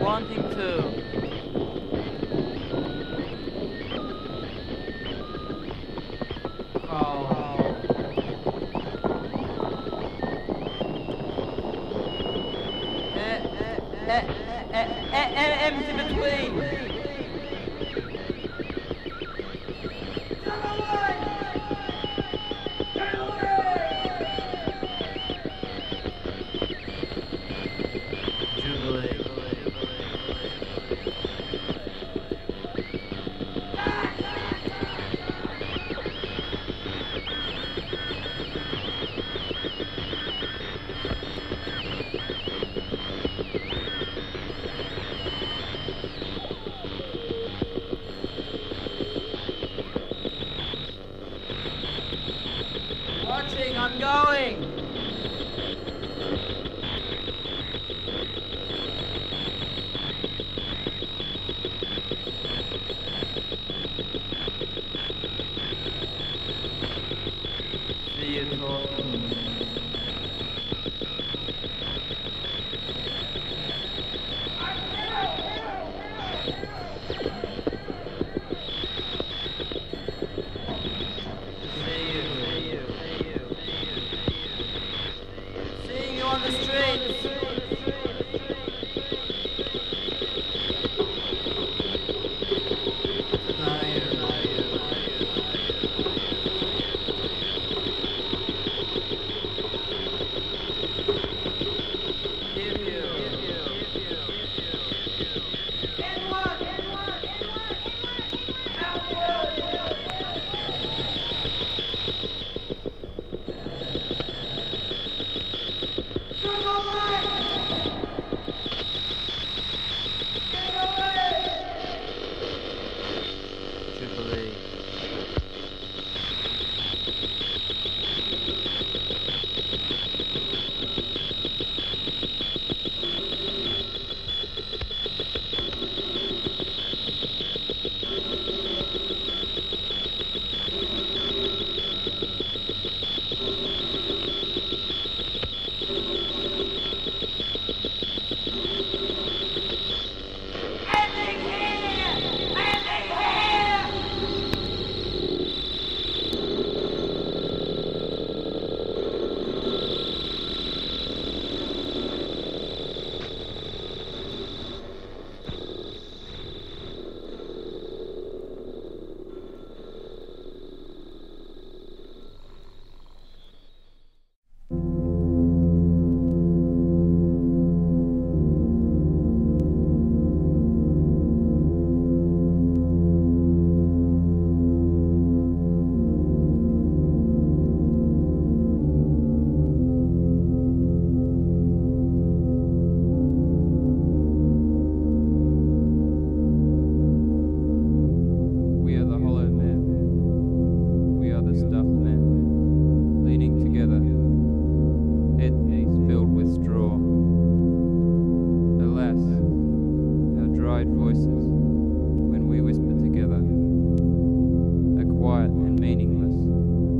Wanting to. M's in between. Jubilee. I'm going! See you talking. Voices when we whisper together are quiet and meaningless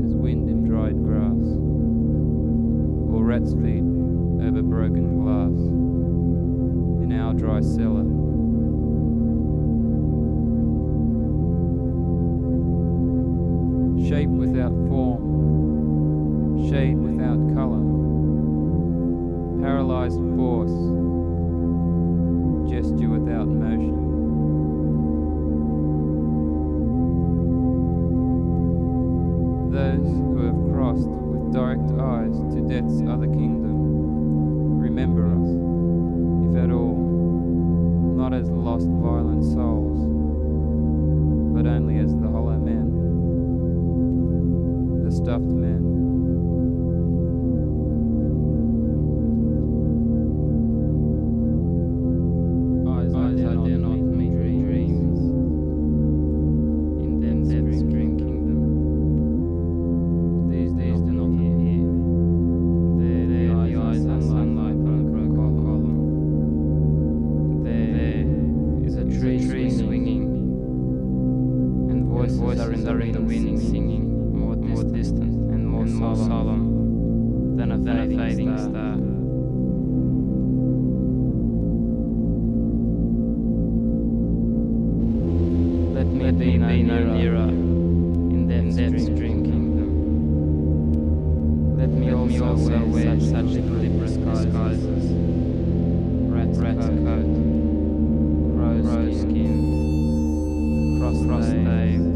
as wind in dried grass, or rats feed over broken glass in our dry cellar. Shape without form, shade without colour, paralysed force, gesture without motion. Those who have crossed with direct eyes to death's other kingdom remember us, if at all, not as lost violent souls, but only as the hollow men, the stuffed men. Trees. drinking them. Let me also wear such deliberate disguises. Red coat, rose-skinned, cross-legged,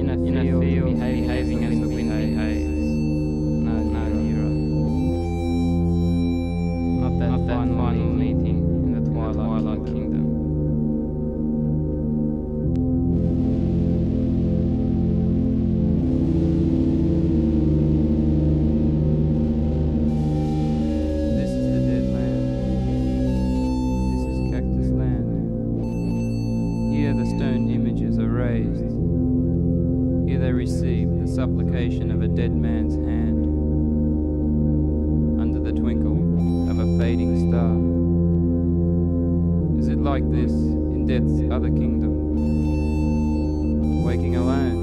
in a field behaving as the wind behaves. Supplication of a dead man's hand under the twinkle of a fading star. Is it like this in death's other kingdom? Waking alone,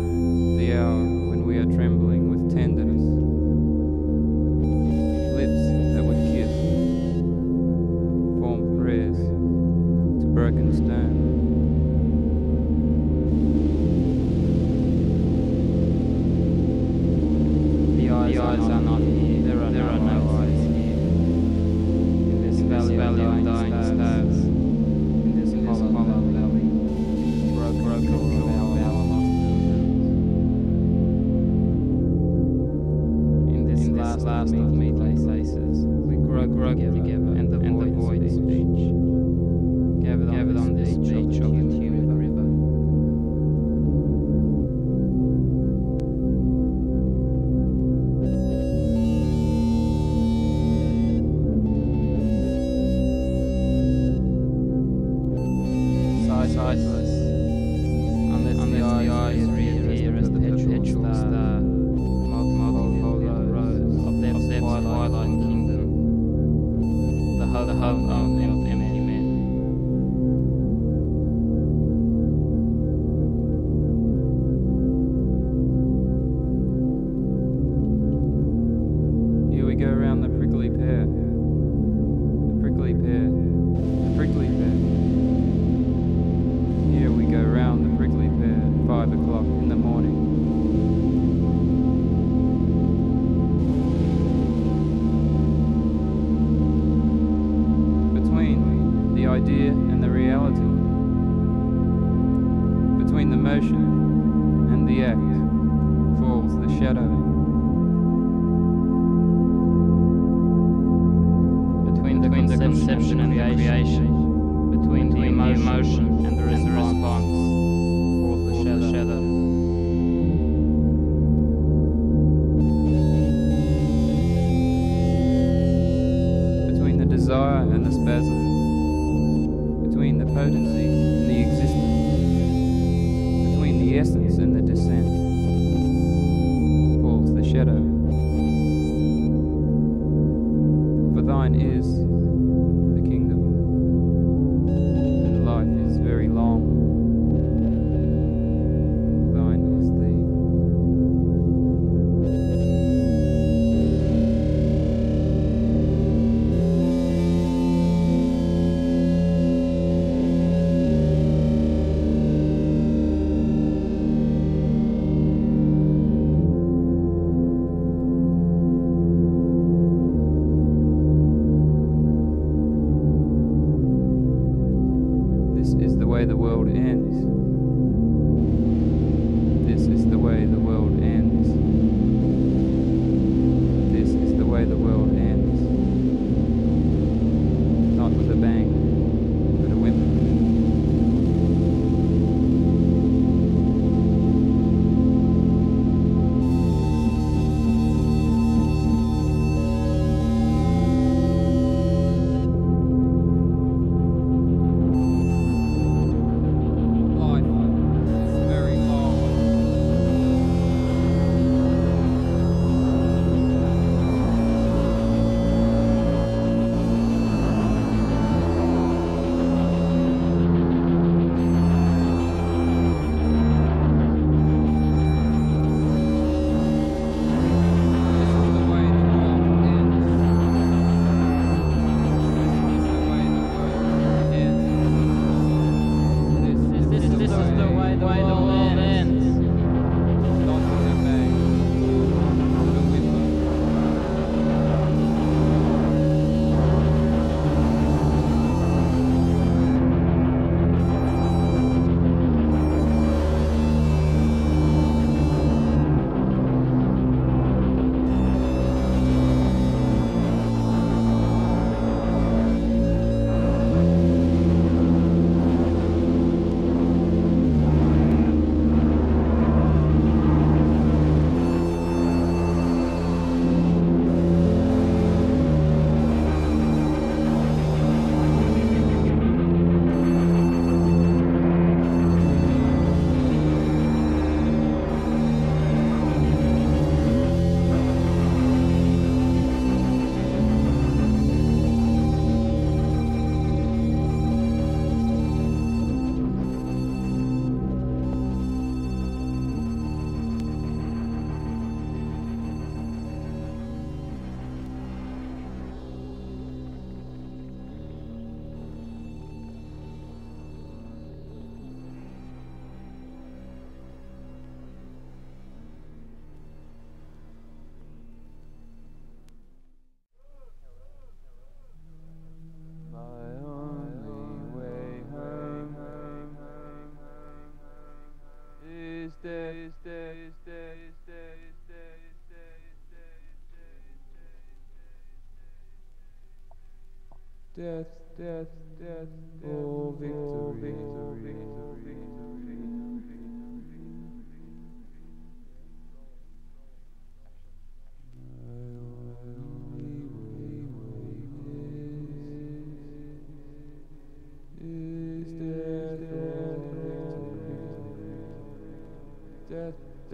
the hour when we are trembling with tenderness. Lips that would kiss, form prayers to broken stone. Eyes are not here, there are no eyes here. In this valley of dying stars, in this hollow valley, broken of our lost buildings. In this last of meeting places, we grow together, and the void speech, gathered on this beach of the human river. Sightless, unless the eyes reappear as the perpetual star, multifold rose of their twilight kingdom, the hub of empty men. Here we go round the prickly pear, the prickly pear, the prickly pear. Here we go round the prickly pear at 5 o'clock in the morning. Between the idea and the reality. Between the motion and the act falls the shadow. Between the conception and the creation. Between the emotion and the response, or the shadow. Between the desire and the spasm, between the potency and the existence, between the essence and the descent, falls the shadow. For thine is the kingdom. Very long. Thine is This is the way the world ends. This is the way the world ends. This is the way the world ends. Not with a bang, but a whip. Very death, death, death, oh victory, victory, victory, victory.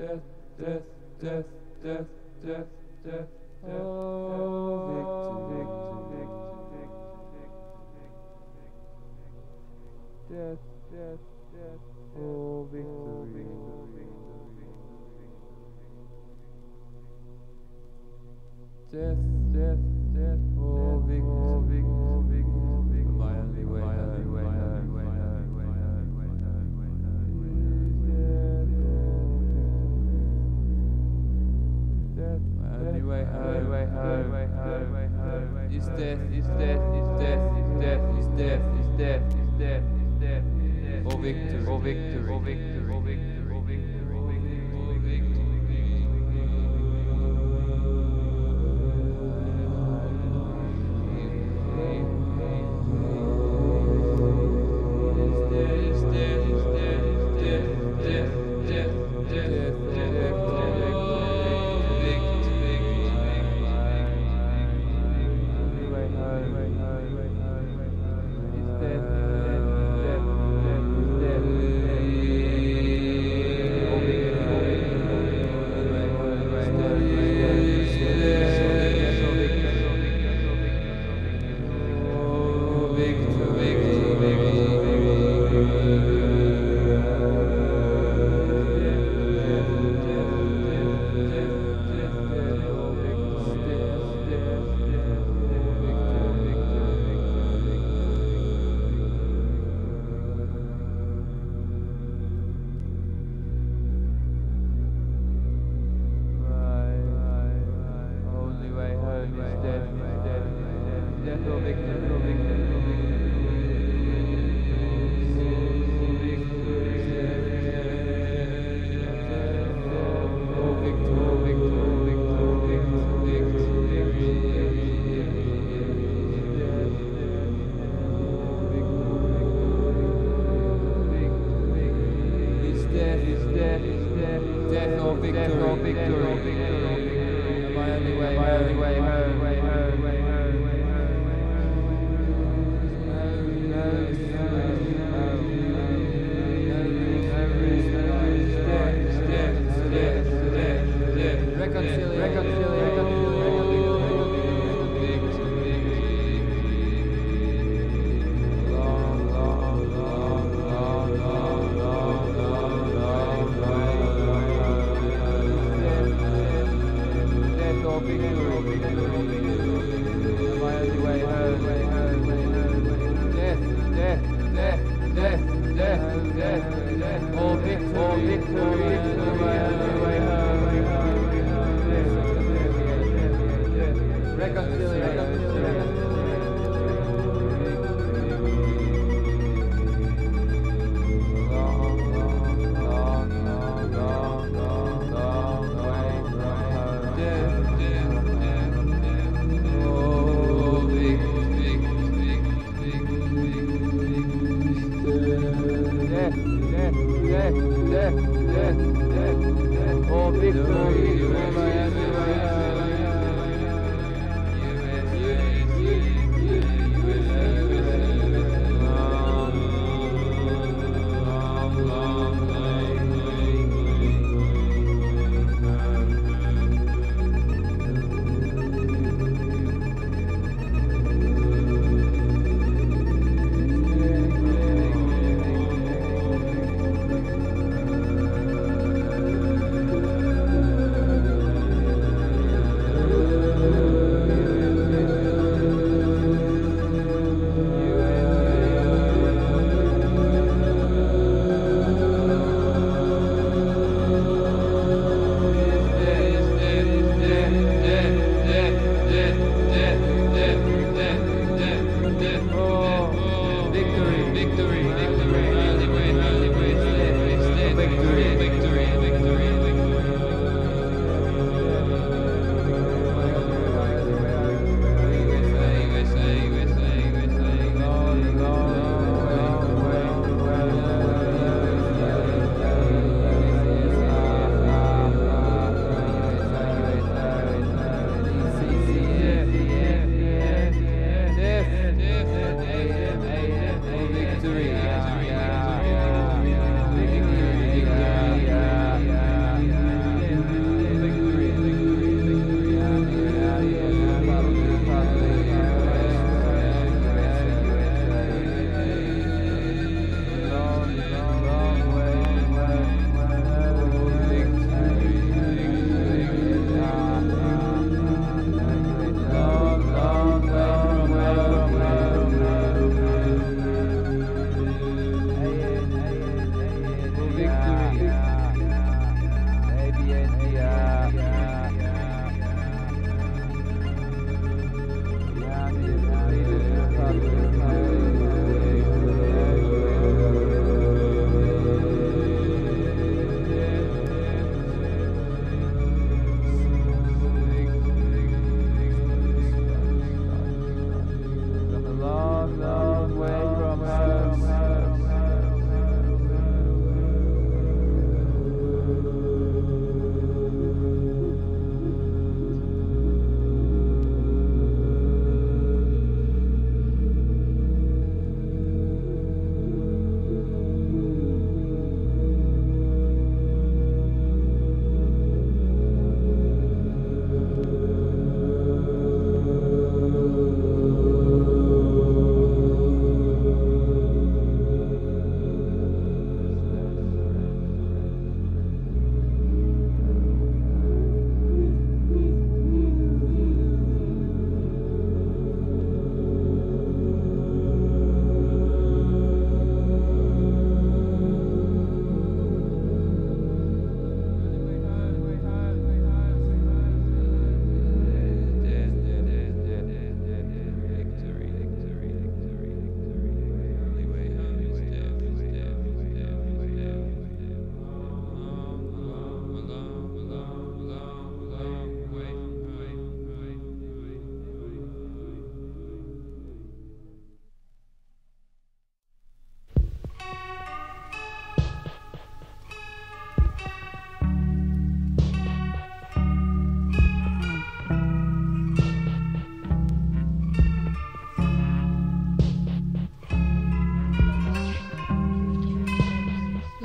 Death, death, death, death, death, death, death, oh, victory, victory, victory, victory, victory, victory, death, death, death, oh, victory, death, death, death, oh, victory, victory, victory, my only way, my only way, my only way, my only way. Anyway, anyway, anyway, anyway, anyway. It's death, it's death, it's death, it's death, it's death, it's death, it's death, it's death, it's death. Oh victory, oh victory, oh victory, oh victory, oh victory.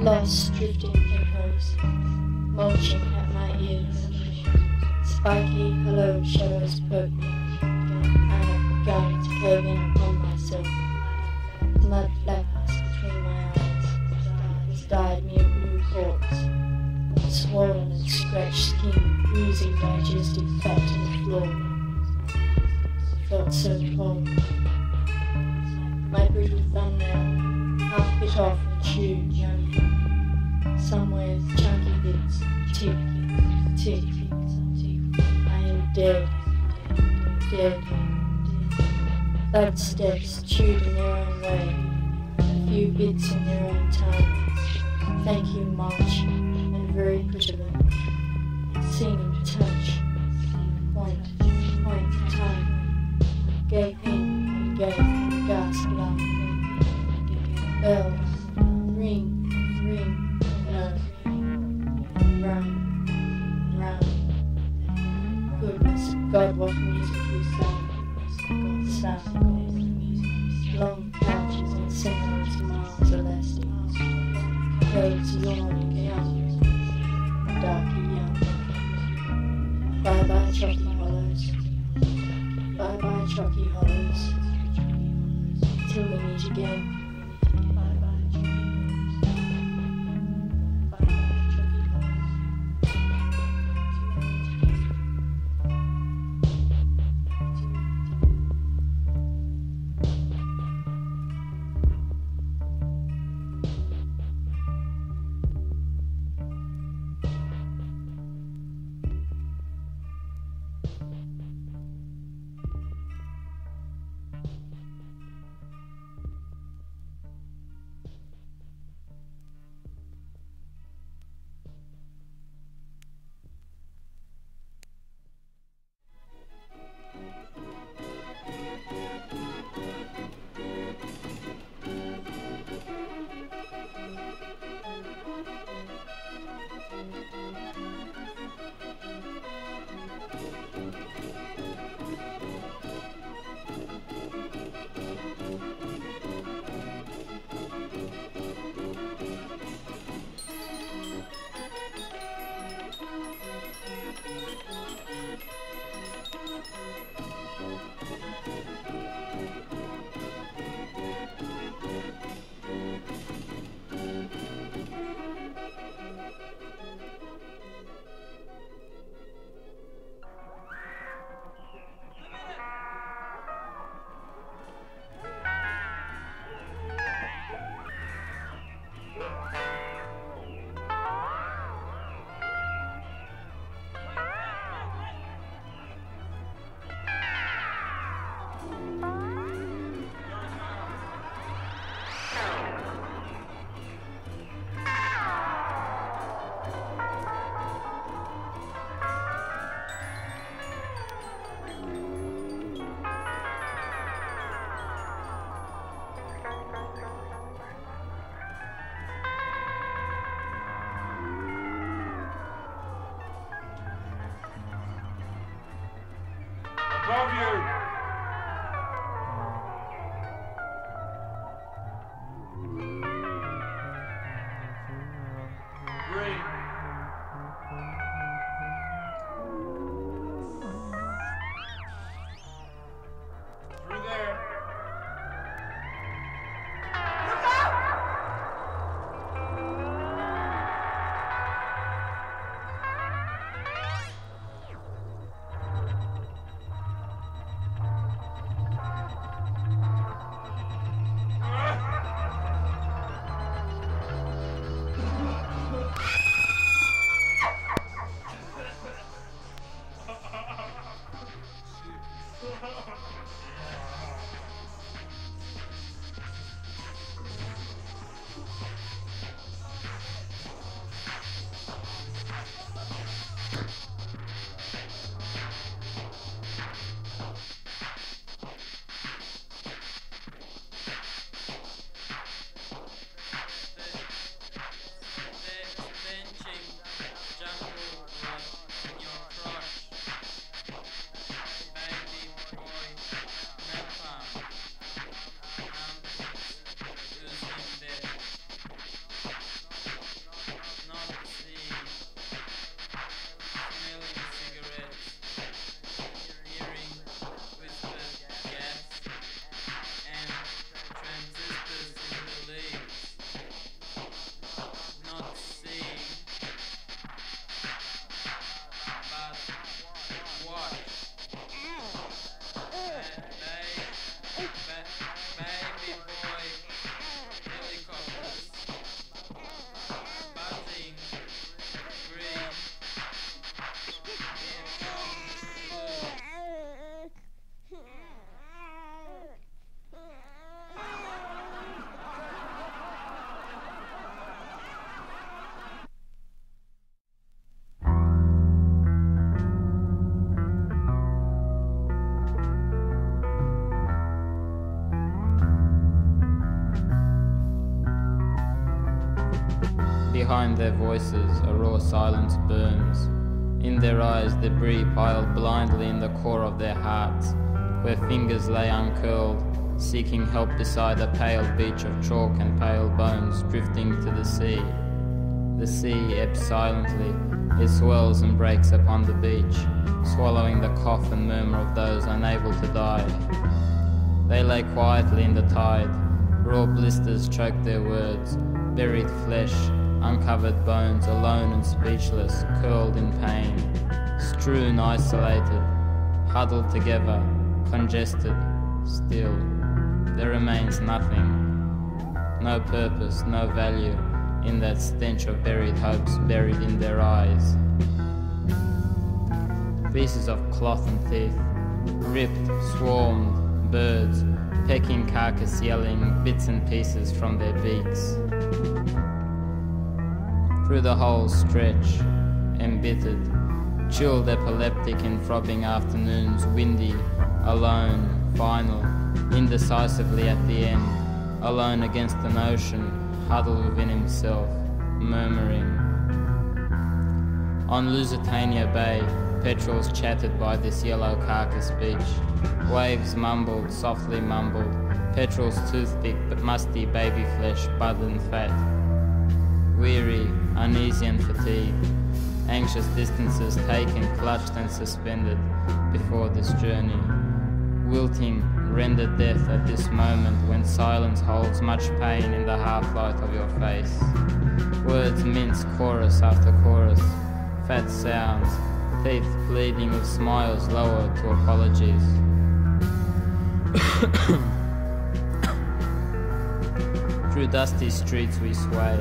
Lights drifting in hers, mulching at my ears. Spiky hello shadows poke me. I am guides curving upon myself. Mud flaps between my eyes. Dyed me a blue corpse. Swollen and scratched skin, oozing digestive fat to the floor. Felt so cold. My brittle thumbnail, half bit off and chewed yummy. Somewhere chunky bits, tick, tick, tick. I am dead, dead. Blood steps chewed in their own way, a few bits in their own time. Thank you much, and very prettily. Seeming touch, point, point, time. Gaping, gaping. Gas blood, bells, ring, ring, no, round, round. Goodness, God, what music you sang! Sound, long couches and singers, miles elastic. Roads long and young, dark and young. Bye bye, chalky hollows. Bye bye, chalky hollows. Till we meet again. Behind their voices a raw silence burns. In their eyes debris piled blindly in the core of their hearts, where fingers lay uncurled, seeking help beside a pale beach of chalk and pale bones drifting to the sea. The sea ebbs silently, it swells and breaks upon the beach, swallowing the cough and murmur of those unable to die. They lay quietly in the tide, raw blisters choke their words, buried flesh, uncovered bones, alone and speechless, curled in pain, strewn isolated, huddled together, congested, still. There remains nothing, no purpose, no value, in that stench of buried hopes buried in their eyes. Pieces of cloth and teeth, ripped, swarmed, birds, pecking carcass, yelling, bits and pieces from their beaks. Through the whole stretch, embittered, chilled, epileptic in throbbing afternoons, windy, alone, final, indecisively at the end, alone against an ocean, huddled within himself, murmuring. On Lusitania Bay, petrels chattered by this yellow carcass beach, waves mumbled, softly mumbled, petrels toothpick but musty baby flesh, bud and fat. Weary, uneasy and fatigued, anxious distances taken, clutched and suspended before this journey. Wilting, rendered death at this moment when silence holds much pain in the half-light of your face. Words mince chorus after chorus, fat sounds, teeth pleading with smiles lowered to apologies. Through dusty streets we sway,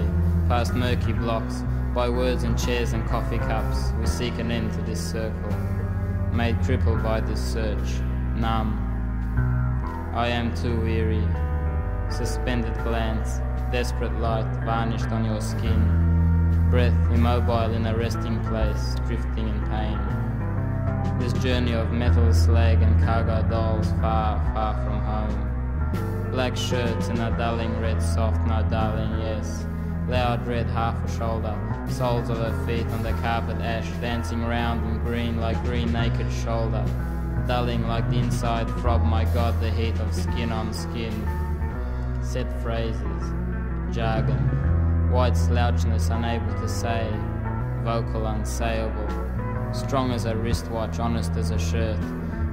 past murky blocks, by words and chairs and coffee cups, we seek an end to this circle, made crippled by this search, numb. I am too weary. Suspended glance, desperate light varnished on your skin, breath immobile in a resting place, drifting in pain. This journey of metal slag and cargo dolls far, far from home. Black shirts and a dulling red soft, no darling, yes. Loud red half a shoulder, soles of her feet on the carpet ash, dancing round and green like green naked shoulder, dulling like the inside throb, my God, the heat of skin on skin. Set phrases, jargon, white slouchness unable to say, vocal unsayable, strong as a wristwatch, honest as a shirt,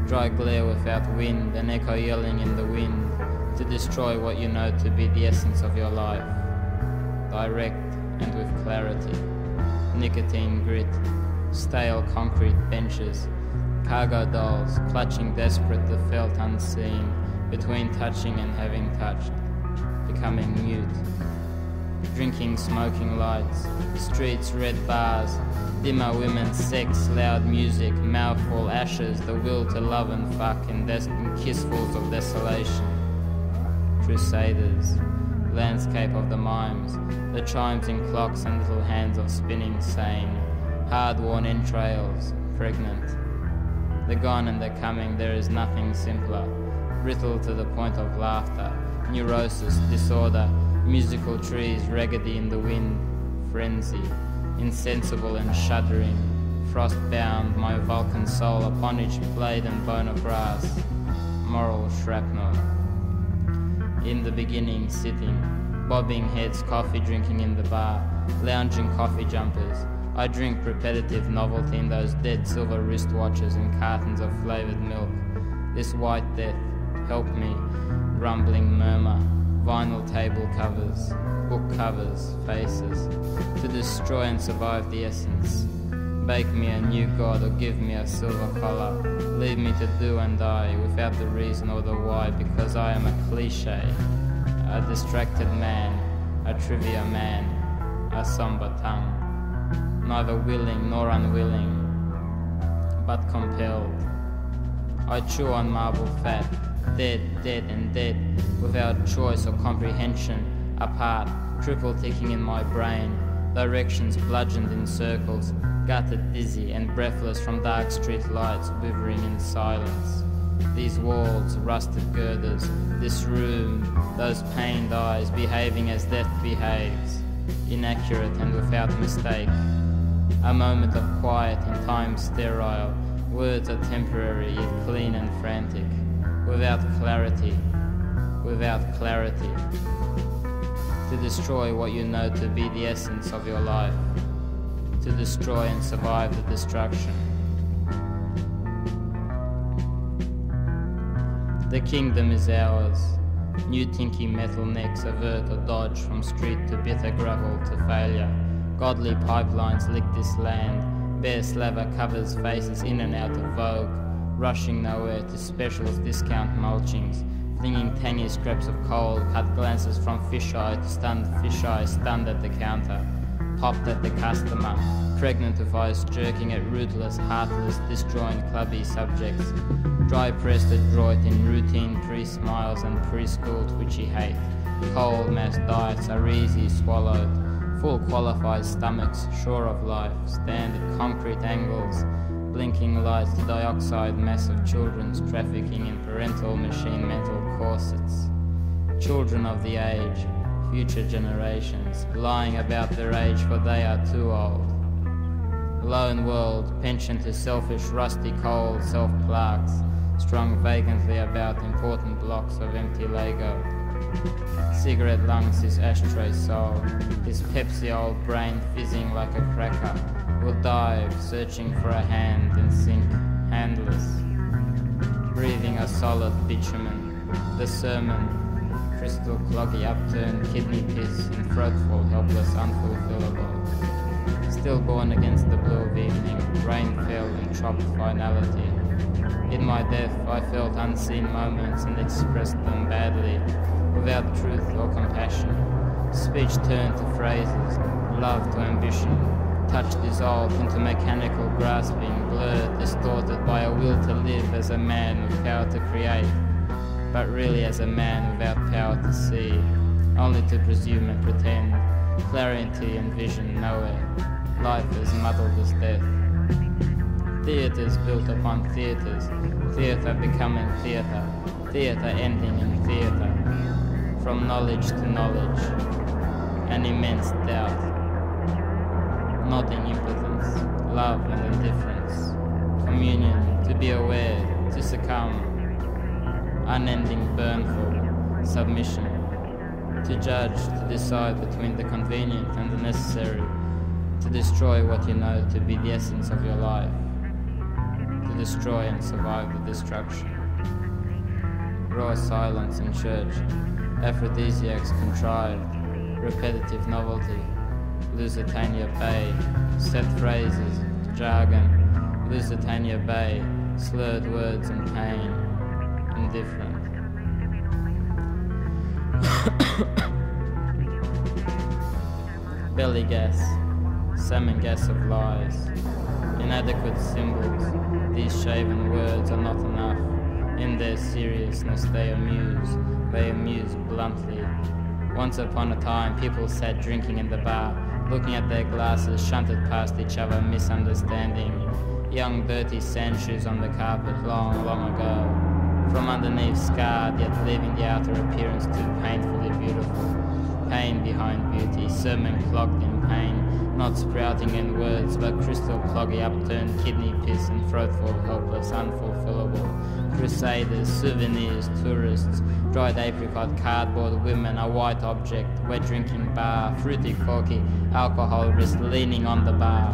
dry glare without wind, an echo yelling in the wind, to destroy what you know to be the essence of your life. Direct and with clarity, nicotine grit, stale concrete benches, cargo dolls, clutching desperate the felt unseen, between touching and having touched, becoming mute, drinking smoking lights, streets red bars, dimmer women, sex, loud music, mouthful ashes, the will to love and fuck in kissfuls of desolation, crusaders, landscape of the mimes, the chimes in clocks and little hands of spinning sane, hard-worn entrails, pregnant. The gone and the coming, there is nothing simpler, brittle to the point of laughter, neurosis, disorder, musical trees, raggedy in the wind, frenzy, insensible and shuddering, frost-bound, my Vulcan soul upon each blade and bone of grass, moral shrapnel. In the beginning, sitting, bobbing heads, coffee drinking in the bar, lounging coffee jumpers. I drink repetitive novelty in those dead silver wristwatches and cartons of flavoured milk. This white death, help me, rumbling murmur, vinyl table covers, book covers, faces, to destroy and survive the essence. Bake me a new god or give me a silver collar. Leave me to do and die without the reason or the why, because I am a cliche, a distracted man, a trivia man, a somber tongue, neither willing nor unwilling, but compelled. I chew on marble fat, dead, dead and dead, without choice or comprehension, apart, triple ticking in my brain, directions bludgeoned in circles, gutted, dizzy and breathless from dark street lights quivering in silence. These walls, rusted girders, this room, those pained eyes behaving as death behaves. inaccurate and without mistake. A moment of quiet and time sterile, words are temporary yet clean and frantic, without clarity, without clarity. To destroy what you know to be the essence of your life, to destroy and survive the destruction. The kingdom is ours. New tinky metal necks avert or dodge from street to bitter gravel to failure. Godly pipelines lick this land. Bare slaver covers faces in and out of vogue. Rushing nowhere to specials, discount mulchings. Flinging tangy scraps of coal, cut glances from fisheye to stunned fisheye, stunned at the counter. Popped at the customer. Pregnant of ice, jerking at rootless, heartless, disjoined, clubby subjects. Dry-pressed adroit in routine pre-smiles and pre-schooled which he hates. Cold mass diets are easy swallowed. Full qualified stomachs, sure of life. Stand at concrete angles. Blinking lights to dioxide mass of children's trafficking in parental machine mental corsets. Children of the age. Future generations, lying about their age for they are too old. Lone world, penchant to selfish, rusty coal, self-plaques, strung vacantly about important blocks of empty Lego. Cigarette lungs, his ashtray soul, his Pepsi old brain fizzing like a cracker, will dive, searching for a hand and sink, handless. Breathing a solid bitumen, the sermon, crystal, cloggy, upturned, kidney piss and throatful, helpless, unfulfillable. Stillborn against the blue of evening, rain fell and chopped finality. In my death I felt unseen moments and expressed them badly, without truth or compassion. Speech turned to phrases, love to ambition. Touch dissolved into mechanical grasping, blurred, distorted by a will to live as a man with power to create. But really as a man without power to see, only to presume and pretend, clarity and vision nowhere, life as muddled as death. Theatres built upon theatres, theatre becoming theatre, theatre ending in theatre, from knowledge to knowledge, an immense doubt, not in impotence, love and indifference, communion, to be aware, to succumb, unending burnful submission, to judge, to decide between the convenient and the necessary, to destroy what you know to be the essence of your life, to destroy and survive the destruction. Raw silence in church, aphrodisiacs contrived, repetitive novelty, Lusitania Bay, set phrases, jargon, Lusitania Bay, slurred words and pain. Indifferent. Belly gas, salmon gas of lies, inadequate symbols, these shaven words are not enough, in their seriousness they amuse bluntly. Once upon a time people sat drinking in the bar, looking at their glasses, shunted past each other, misunderstanding, young dirty sand shoes on the carpet long, long ago. From underneath, scarred, yet leaving the outer appearance too painfully beautiful. Pain behind beauty, sermon clogged in pain, not sprouting in words, but crystal cloggy, upturned, kidney piss and throatful, helpless, unfulfillable. Crusaders, souvenirs, tourists, dried apricot, cardboard, women, a white object, wet drinking bar, fruity, corky, alcohol wrist, leaning on the bar.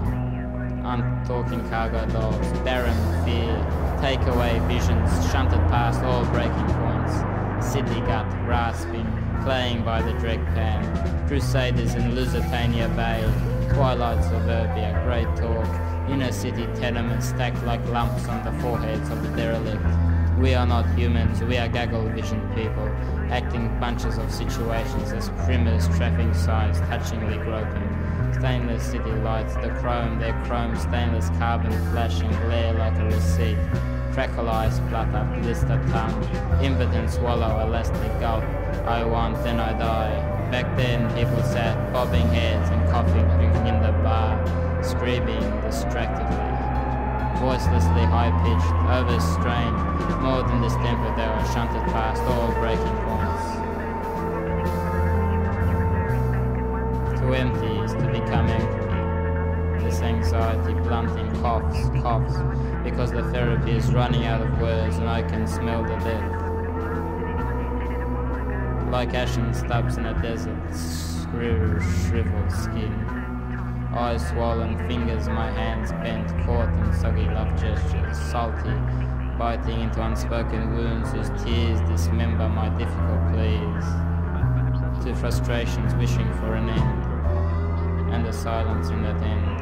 Untalking cargo dogs, barren fear, takeaway visions, shunted past all breaking points, city gut, grasping, playing by the drag pan, crusaders in Lusitania Bay, twilight suburbia, great talk, inner city tenements stacked like lumps on the foreheads of the derelict. We are not humans, we are gaggle-visioned people, acting bunches of situations as primers, traffic signs, touchingly groping. Stainless city lights, the chrome, their chrome stainless carbon flashing glare like a receipt. Crackle eyes splutter, blister tongue, impotent swallow, elastic gulp. I want, then I die. Back then people sat, bobbing heads and coughing, drinking in the bar, screaming distractedly. Voicelessly high-pitched, overstrained, more than distempered, they were shunted past all breaking points. To empty is to become empty. This anxiety blunting coughs, because the therapy is running out of words and I can smell the death. Like ashen stubs in a desert, shriveled skin. Eyes swollen, fingers, my hands bent, caught in soggy love gestures, salty, biting into unspoken wounds whose tears dismember my difficult pleas. To frustrations wishing for an end, and the silence in that end.